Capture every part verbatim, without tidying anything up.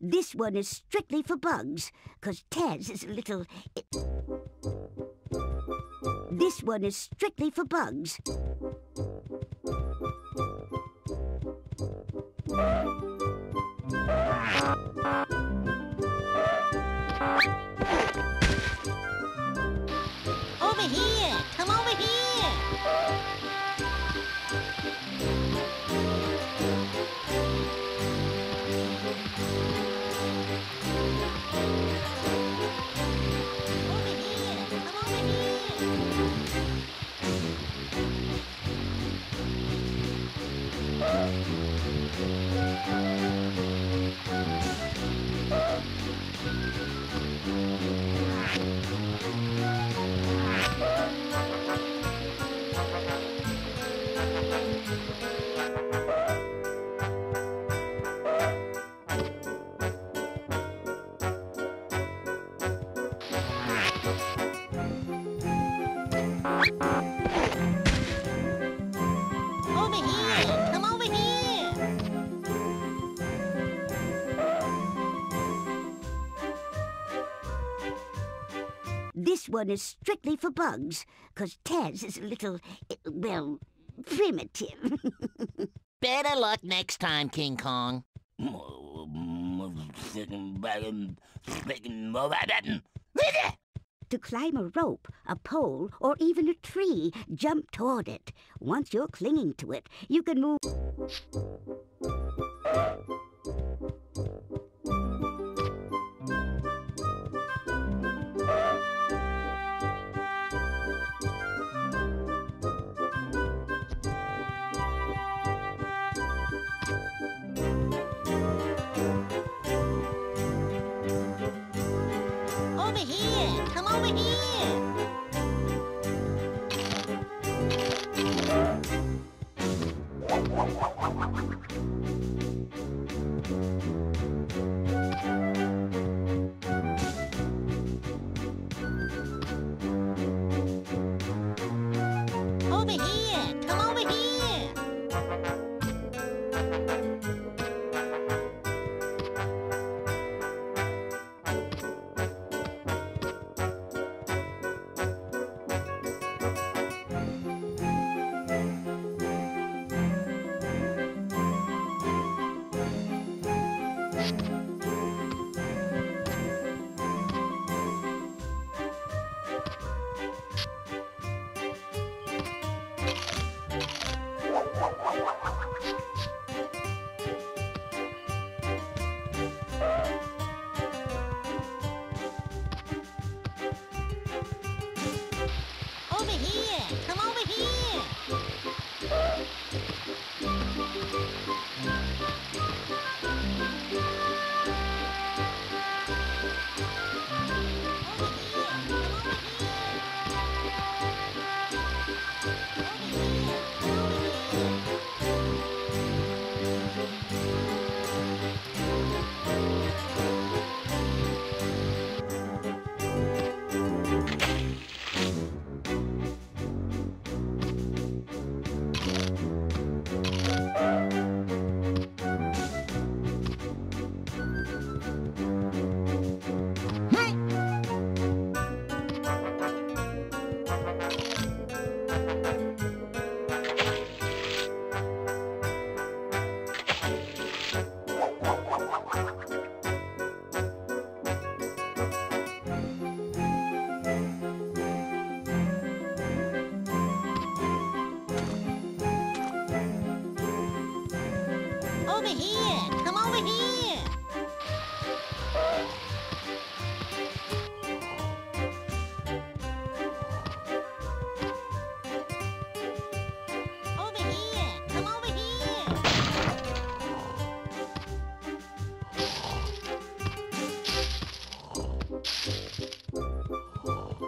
This one is strictly for bugs, 'cause Taz is a little... This one is strictly for bugs. Over here! Come over here! This one is strictly for bugs, 'cause Taz is a little, well, primitive. Better luck next time, King Kong. To climb a rope, a pole, or even a tree, jump toward it. Once you're clinging to it, you can move... Oh.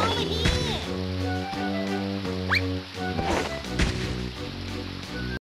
over here.